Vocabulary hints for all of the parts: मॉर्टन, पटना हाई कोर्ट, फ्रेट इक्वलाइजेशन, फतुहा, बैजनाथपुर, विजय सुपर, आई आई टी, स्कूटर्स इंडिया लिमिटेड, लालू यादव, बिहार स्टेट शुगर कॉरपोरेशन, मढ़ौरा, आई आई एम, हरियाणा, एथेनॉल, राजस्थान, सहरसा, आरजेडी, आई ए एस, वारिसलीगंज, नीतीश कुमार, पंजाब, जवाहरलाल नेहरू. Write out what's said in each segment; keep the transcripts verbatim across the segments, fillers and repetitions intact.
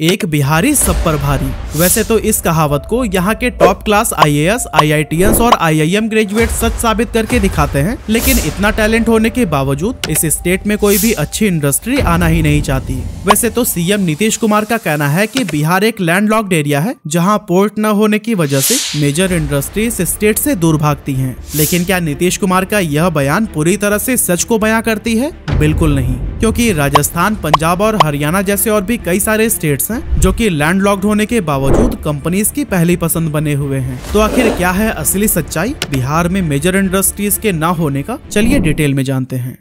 एक बिहारी सब पर भारी। वैसे तो इस कहावत को यहाँ के top class आई ए एस, आई आई टी एन और आई आई एम ग्रेजुएट सच साबित करके दिखाते हैं, लेकिन इतना टैलेंट होने के बावजूद इस स्टेट में कोई भी अच्छी इंडस्ट्री आना ही नहीं चाहती। वैसे तो सी एम नीतीश कुमार का कहना है कि बिहार एक लैंडलॉक्ड एरिया है जहाँ पोर्ट न होने की वजह से मेजर इंडस्ट्री इस स्टेट से दूर भागती है। लेकिन क्या नीतीश कुमार का यह बयान पूरी तरह से सच को बयां करती है? बिल्कुल नहीं, क्योंकि राजस्थान, पंजाब और हरियाणा जैसे और भी कई सारे स्टेट्स हैं जो कि लैंडलॉक्ड होने के बावजूद कंपनीज की पहली पसंद बने हुए हैं। तो आखिर क्या है असली सच्चाई बिहार में मेजर इंडस्ट्रीज के ना होने का? चलिए डिटेल में जानते हैं।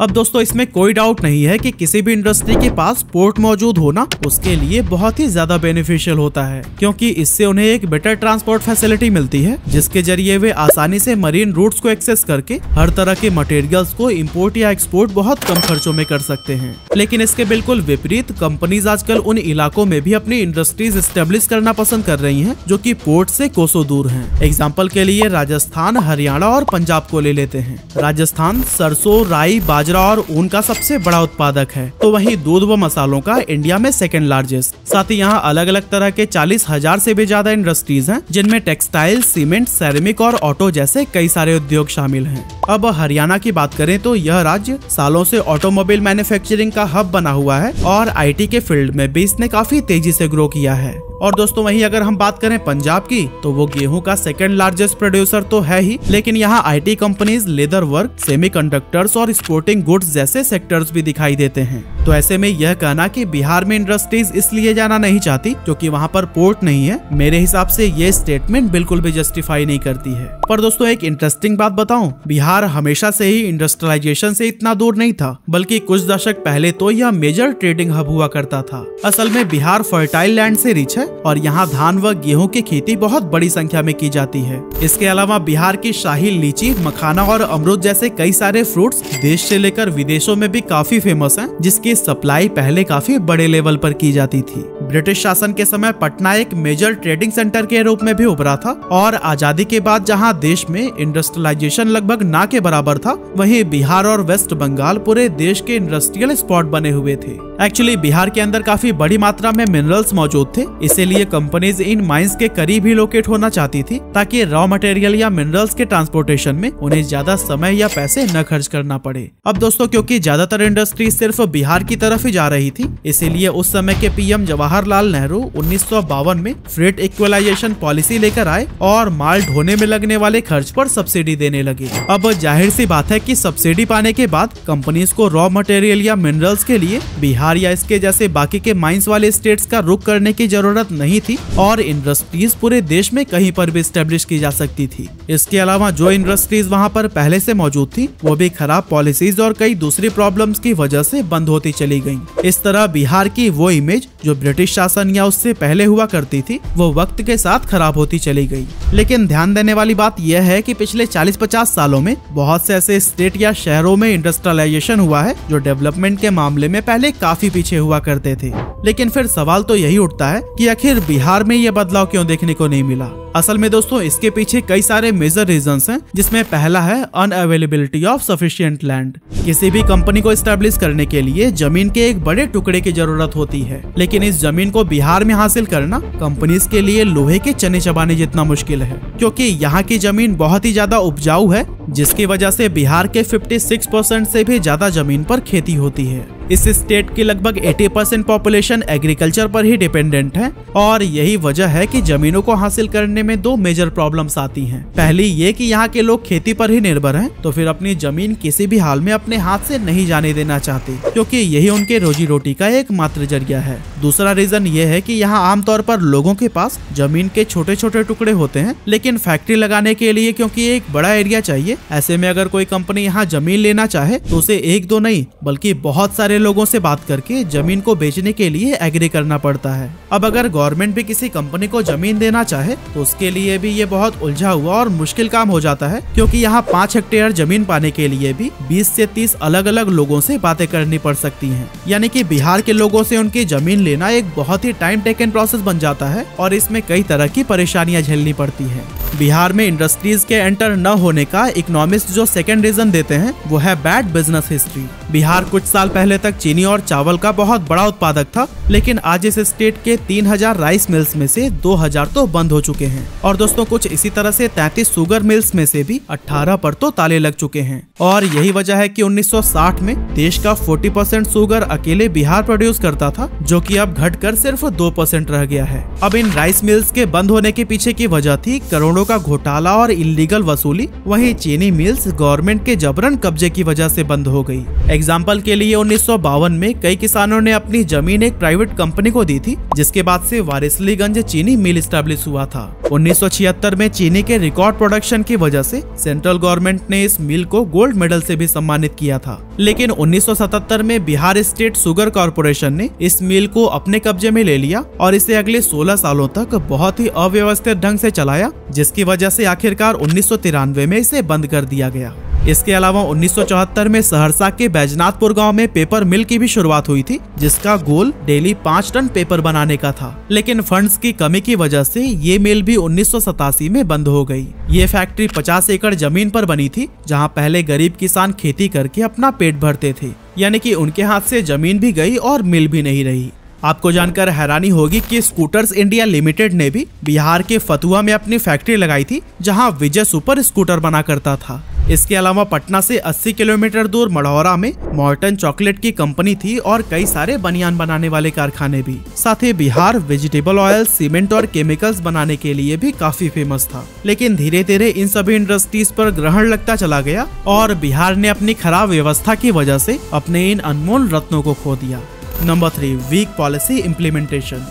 अब दोस्तों, इसमें कोई डाउट नहीं है कि किसी भी इंडस्ट्री के पास पोर्ट मौजूद होना उसके लिए बहुत ही ज्यादा बेनिफिशियल होता है, क्योंकि इससे उन्हें एक बेटर ट्रांसपोर्ट फैसिलिटी मिलती है जिसके जरिए वे आसानी से मरीन रूट्स को एक्सेस करके हर तरह के मटेरियल्स को इम्पोर्ट या एक्सपोर्ट बहुत कम खर्चों में कर सकते हैं। लेकिन इसके बिल्कुल विपरीत, कंपनीज आजकल उन इलाकों में भी अपनी इंडस्ट्रीज एस्टेब्लिश करना पसंद कर रही है जो की पोर्ट से कोसों दूर है। एग्जाम्पल के लिए राजस्थान, हरियाणा और पंजाब को ले लेते हैं। राजस्थान सरसों, राई, बाजरा और ऊन का सबसे बड़ा उत्पादक है, तो वहीं दूध व मसालों का इंडिया में सेकंड लार्जेस्ट। साथ ही यहाँ अलग अलग तरह के चालीस हजार से भी ज्यादा इंडस्ट्रीज हैं, जिनमें टेक्सटाइल, सीमेंट, सेरेमिक और ऑटो जैसे कई सारे उद्योग शामिल हैं। अब हरियाणा की बात करें तो यह राज्य सालों से ऑटोमोबाइल मैन्युफैक्चरिंग का हब बना हुआ है और आई टी के फील्ड में भी इसने काफी तेजी से ग्रो किया है। और दोस्तों, वहीं अगर हम बात करें पंजाब की, तो वो गेहूं का सेकंड लार्जेस्ट प्रोड्यूसर तो है ही, लेकिन यहां I T companies, leather work, semiconductors और स्पोर्टिंग गुड्स जैसे सेक्टर्स भी दिखाई देते हैं। तो ऐसे में यह कहना कि बिहार में इंडस्ट्रीज इसलिए जाना नहीं चाहती क्योंकि वहां पर पोर्ट नहीं है, मेरे हिसाब से ये स्टेटमेंट बिल्कुल भी जस्टिफाई नहीं करती है। पर दोस्तों, एक इंटरेस्टिंग बात बताऊं, बिहार हमेशा से ही इंडस्ट्रियलाइजेशन से इतना दूर नहीं था, बल्कि कुछ दशक पहले तो यह मेजर ट्रेडिंग हब हुआ करता था। असल में बिहार फर्टाइल लैंड से रिच है और यहाँ धान व गेहूं की खेती बहुत बड़ी संख्या में की जाती है। इसके अलावा बिहार की शाही लीची, मखाना और अमरूद जैसे कई सारे फ्रूट्स देश से लेकर विदेशों में भी काफी फेमस हैं, जिसकी सप्लाई पहले काफी बड़े लेवल पर की जाती थी। ब्रिटिश शासन के समय पटना एक मेजर ट्रेडिंग सेंटर के रूप में भी उभरा था और आजादी के बाद जहाँ देश में इंडस्ट्रियलाइजेशन लगभग ना के बराबर था, वहीं बिहार और वेस्ट बंगाल पूरे देश के इंडस्ट्रियल स्पॉट बने हुए थे। एक्चुअली बिहार के अंदर काफी बड़ी मात्रा में मिनरल्स मौजूद थे, इसीलिए कंपनीज इन माइंस के करीब ही लोकेट होना चाहती थी ताकि रॉ मटेरियल या मिनरल्स के ट्रांसपोर्टेशन में उन्हें ज्यादा समय या पैसे न खर्च करना पड़े। अब दोस्तों, क्योंकि ज्यादातर इंडस्ट्री सिर्फ बिहार की तरफ ही जा रही थी, इसीलिए उस समय के पी एम जवाहरलाल नेहरू उन्नीस सौ बावन में फ्रेट इक्वलाइजेशन पॉलिसी लेकर आए और माल ढोने में लगने वाले खर्च पर सब्सिडी देने लगे। अब जाहिर सी बात है कि सब्सिडी पाने के बाद कंपनीज को रॉ मटेरियल या मिनरल्स के लिए बिहार या इसके जैसे बाकी के माइंस वाले स्टेट्स का रुख करने की जरूरत नहीं थी और इंडस्ट्रीज पूरे देश में कहीं पर भी स्टेब्लिश की जा सकती थी। इसके अलावा जो इंडस्ट्रीज वहां पर पहले से मौजूद थी वो भी खराब पॉलिसीज और कई दूसरी प्रॉब्लम्स की वजह से बंद होती चली गईं। इस तरह बिहार की वो इमेज जो ब्रिटिश शासन या उससे पहले हुआ करती थी वो वक्त के साथ खराब होती चली गई। लेकिन ध्यान देने वाली बात यह है कि पिछले चालीस पचास सालों में बहुत से ऐसे स्टेट या शहरों में इंडस्ट्रियलाइजेशन हुआ है जो डेवलपमेंट के मामले में पहले काफी पीछे हुआ करते थे। लेकिन फिर सवाल तो यही उठता है कि आखिर बिहार में ये बदलाव क्यों देखने को नहीं मिला। असल में दोस्तों, इसके पीछे कई सारे मेजर रीजंस हैं, जिसमें पहला है अनअवेलेबिलिटी ऑफ सफिशिएंट लैंड। किसी भी कंपनी को स्टैब्लिश करने के लिए जमीन के एक बड़े टुकड़े की जरूरत होती है, लेकिन इस जमीन को बिहार में हासिल करना कंपनीज के लिए लोहे के चने चबाने जितना मुश्किल है, क्योंकि यहाँ की जमीन बहुत ही ज्यादा उपजाऊ है, जिसकी वजह से बिहार के छियावन परसेंट से भी ज्यादा जमीन पर खेती होती है। इस स्टेट की लगभग अस्सी परसेंट पॉपुलेशन एग्रीकल्चर पर ही डिपेंडेंट है और यही वजह है कि जमीनों को हासिल करने में दो मेजर प्रॉब्लम्स आती हैं। पहली ये कि यहाँ के लोग खेती पर ही निर्भर हैं, तो फिर अपनी जमीन किसी भी हाल में अपने हाथ से नहीं जाने देना चाहते, क्योंकि यही उनके रोजी रोटी का एकमात्र जरिया है। दूसरा रीजन ये है कि यहाँ आमतौर पर लोगों के पास जमीन के छोटे छोटे टुकड़े होते हैं, लेकिन फैक्ट्री लगाने के लिए क्योंकि एक बड़ा एरिया चाहिए, ऐसे में अगर कोई कंपनी यहाँ जमीन लेना चाहे तो उसे एक दो नहीं बल्कि बहुत सारे लोगों से बात करके जमीन को बेचने के लिए एग्री करना पड़ता है। अब अगर गवर्नमेंट भी किसी कंपनी को जमीन देना चाहे तो उसके लिए भी ये बहुत उलझा हुआ और मुश्किल काम हो जाता है, क्योंकि यहाँ पाँच हेक्टेयर जमीन पाने के लिए भी बीस से तीस अलग अलग लोगों से बातें करनी पड़ सकती हैं। यानी कि बिहार के लोगों से उनकी जमीन लेना एक बहुत ही टाइम टेकन प्रोसेस बन जाता है और इसमें कई तरह की परेशानियाँ झेलनी पड़ती है। बिहार में इंडस्ट्रीज के एंटर न होने का इकोनॉमिस्ट जो सेकंड रीजन देते हैं वो है बैड बिजनेस हिस्ट्री। बिहार कुछ साल पहले तक चीनी और चावल का बहुत बड़ा उत्पादक था, लेकिन आज इस स्टेट के तीन हजार राइस मिल्स में से दो हजार तो बंद हो चुके हैं और दोस्तों कुछ इसी तरह से तैंतीस शुगर मिल्स में से भी अठारह पर तो ताले लग चुके हैं। और यही वजह है कि उन्नीस सौ साठ में देश का चालीस परसेंट शुगर अकेले बिहार प्रोड्यूस करता था, जो कि अब घटकर सिर्फ दो परसेंट रह गया है। अब इन राइस मिल्स के बंद होने के पीछे की वजह थी करोड़ों का घोटाला और इल्लीगल वसूली। वहीं चीनी मिल्स गवर्नमेंट के जबरन कब्जे की वजह से बंद हो गई। एग्जाम्पल के लिए उन्नीस सौ बावन में कई किसानों ने अपनी जमीन एक प्राइवेट कंपनी को दी थी, जिसके बाद से वारिसलीगंज चीनी मिल स्टैब्लिश हुआ था। उन्नीस सौ छिहत्तर में चीनी के रिकॉर्ड प्रोडक्शन की वजह से सेंट्रल गवर्नमेंट ने इस मिल को गोल्ड मेडल से भी सम्मानित किया था। लेकिन उन्नीस सौ सतहत्तर में बिहार स्टेट शुगर कॉरपोरेशन ने इस मिल को अपने कब्जे में ले लिया और इसे अगले सोलह सालों तक बहुत ही अव्यवस्थित ढंग से चलाया, जिसकी वजह से आखिरकार उन्नीस सौ तिरानवे में इसे बंद कर दिया गया। इसके अलावा उन्नीस सौ चौहत्तर में सहरसा के बैजनाथपुर गांव में पेपर मिल की भी शुरुआत हुई थी, जिसका गोल डेली पाँच टन पेपर बनाने का था, लेकिन फंड्स की कमी की वजह से ये मिल भी उन्नीस सौ सतासी में बंद हो गई। ये फैक्ट्री पचास एकड़ जमीन पर बनी थी, जहां पहले गरीब किसान खेती करके अपना पेट भरते थे, यानी कि उनके हाथ से जमीन भी गई और मिल भी नहीं रही। आपको जानकर हैरानी होगी कि स्कूटर्स इंडिया लिमिटेड ने भी बिहार के फतुहा में अपनी फैक्ट्री लगाई थी, जहां विजय सुपर स्कूटर बना करता था। इसके अलावा पटना से अस्सी किलोमीटर दूर मढ़ौरा में मॉर्टन चॉकलेट की कंपनी थी और कई सारे बनियान बनाने वाले कारखाने भी। साथ ही बिहार वेजिटेबल ऑयल, सीमेंट और केमिकल्स बनाने के लिए भी काफी फेमस था, लेकिन धीरे धीरे इन सभी इंडस्ट्रीज पर ग्रहण लगता चला गया और बिहार ने अपनी खराब व्यवस्था की वजह से अपने इन अनमोल रत्नों को खो दिया। Number three, weak policy implementation.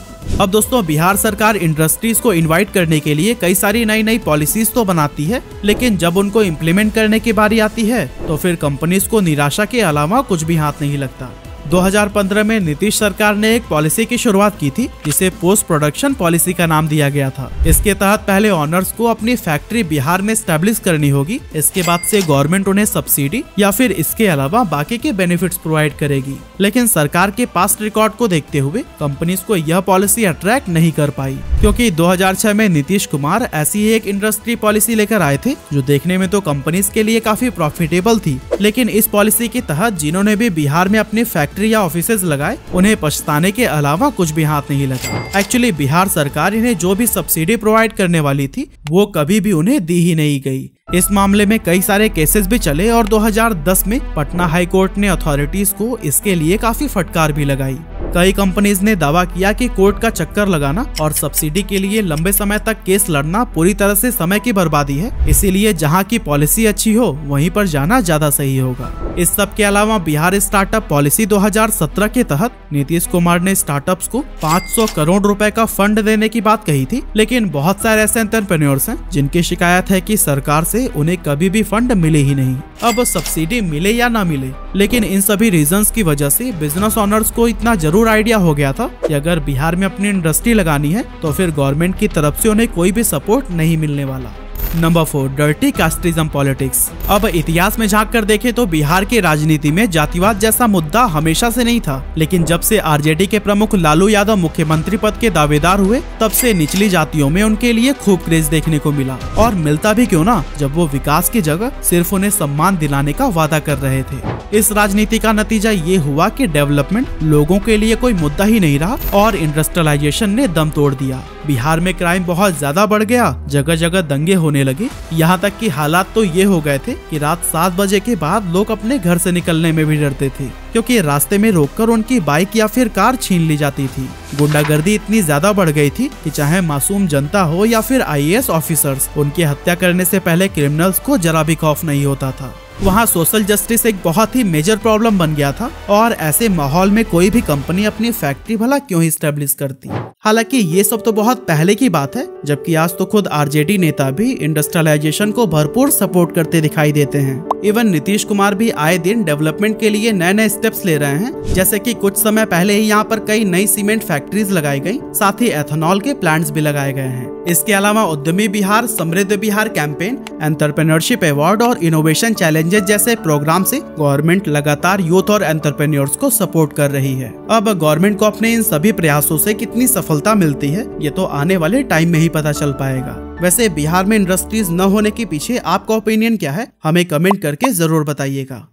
अब दोस्तों बिहार सरकार इंडस्ट्रीज को इनवाइट करने के लिए कई सारी नई नई पॉलिसीज तो बनाती है, लेकिन जब उनको इम्प्लीमेंट करने की बारी आती है तो फिर कंपनीज को निराशा के अलावा कुछ भी हाथ नहीं लगता। दो हजार पंद्रह में नीतीश सरकार ने एक पॉलिसी की शुरुआत की थी, जिसे पोस्ट प्रोडक्शन पॉलिसी का नाम दिया गया था। इसके तहत पहले ऑनर्स को अपनी फैक्ट्री बिहार में स्टैब्लिश करनी होगी, इसके बाद से गवर्नमेंट उन्हें सब्सिडी या फिर इसके अलावा बाकी के बेनिफिट्स प्रोवाइड करेगी। लेकिन सरकार के पास्ट रिकॉर्ड को देखते हुए कंपनीज को यह पॉलिसी अट्रैक्ट नहीं कर पाई, क्योंकि दो हजार छह में नीतीश कुमार ऐसी एक इंडस्ट्री पॉलिसी लेकर आए थे जो देखने में तो कंपनीज के लिए काफी प्रॉफिटेबल थी, लेकिन इस पॉलिसी के तहत जिन्होंने भी बिहार में अपनी फैक्ट्री या ऑफिसेज लगाए उन्हें पछताने के अलावा कुछ भी हाथ नहीं लगा। एक्चुअली बिहार सरकार इन्हें जो भी सब्सिडी प्रोवाइड करने वाली थी वो कभी भी उन्हें दी ही नहीं गई। इस मामले में कई सारे केसेस भी चले और दो हजार दस में पटना हाई कोर्ट ने अथॉरिटीज को इसके लिए काफी फटकार भी लगाई। कई कंपनीज ने दावा किया कि कोर्ट का चक्कर लगाना और सब्सिडी के लिए लंबे समय तक केस लड़ना पूरी तरह से समय की बर्बादी है, इसीलिए जहां की पॉलिसी अच्छी हो वहीं पर जाना ज्यादा सही होगा। इस सब के अलावा बिहार स्टार्टअप पॉलिसी दो हजार सत्रह के तहत नीतीश कुमार ने स्टार्टअप्स को पाँच सौ करोड़ रुपए का फंड देने की बात कही थी, लेकिन बहुत सारे ऐसे एंटरप्रेन्योर्स हैं जिनकी शिकायत है कि सरकार से उन्हें कभी भी फंड मिले ही नहीं। अब सब्सिडी मिले या ना मिले, लेकिन इन सभी रीजंस की वजह से बिजनेस ओनर्स को इतना जरूर आइडिया हो गया था कि अगर बिहार में अपनी इंडस्ट्री लगानी है तो फिर गवर्नमेंट की तरफ से उन्हें कोई भी सपोर्ट नहीं मिलने वाला। Number four, dirty casteism politics. अब इतिहास में झांक कर देखें तो बिहार की राजनीति में जातिवाद जैसा मुद्दा हमेशा से नहीं था, लेकिन जब से आरजेडी के प्रमुख लालू यादव मुख्यमंत्री पद के दावेदार हुए तब से निचली जातियों में उनके लिए खूब क्रेज देखने को मिला, और मिलता भी क्यों ना जब वो विकास की जगह सिर्फ उन्हें सम्मान दिलाने का वादा कर रहे थे। इस राजनीति का नतीजा ये हुआ कि डेवलपमेंट लोगों के लिए कोई मुद्दा ही नहीं रहा और इंडस्ट्रियलाइजेशन ने दम तोड़ दिया। बिहार में क्राइम बहुत ज्यादा बढ़ गया, जगह जगह दंगे होने लगे, यहाँ तक कि हालात तो ये हो गए थे कि रात सात बजे के बाद लोग अपने घर से निकलने में भी डरते थे, क्योंकि रास्ते में रोककर उनकी बाइक या फिर कार छीन ली जाती थी। गुंडागर्दी इतनी ज्यादा बढ़ गई थी कि चाहे मासूम जनता हो या फिर आई ए एस ऑफिसर्स, उनकी हत्या करने से पहले क्रिमिनल्स को जरा भी खौफ नहीं होता था। वहाँ सोशल जस्टिस एक बहुत ही मेजर प्रॉब्लम बन गया था, और ऐसे माहौल में कोई भी कंपनी अपनी फैक्ट्री भला क्यों ही स्टैब्लिश करती। हालांकि ये सब तो बहुत पहले की बात है, जबकि आज तो खुद आरजेडी नेता भी इंडस्ट्रियलाइजेशन को भरपूर सपोर्ट करते दिखाई देते हैं। इवन नीतीश कुमार भी आए दिन डेवलपमेंट के लिए नए नए स्टेप्स ले रहे हैं, जैसे कि कुछ समय पहले ही यहाँ पर कई नई सीमेंट फैक्ट्रीज लगाई गयी, साथ ही एथेनॉल के प्लांट्स भी लगाए गए हैं। इसके अलावा उद्यमी बिहार, समृद्ध बिहार कैंपेन, एंटरप्रेन्योरशिप अवार्ड और इनोवेशन चैलेंजेस जैसे प्रोग्राम से गवर्नमेंट लगातार यूथ और एंटरप्रेन्योर्स को सपोर्ट कर रही है। अब गवर्नमेंट को अपने इन सभी प्रयासों से कितनी सफलता मिलती है ये तो आने वाले टाइम में ही पता चल पाएगा। वैसे बिहार में इंडस्ट्रीज न होने के पीछे आपका ओपिनियन क्या है, हमें कमेंट करके जरूर बताइएगा।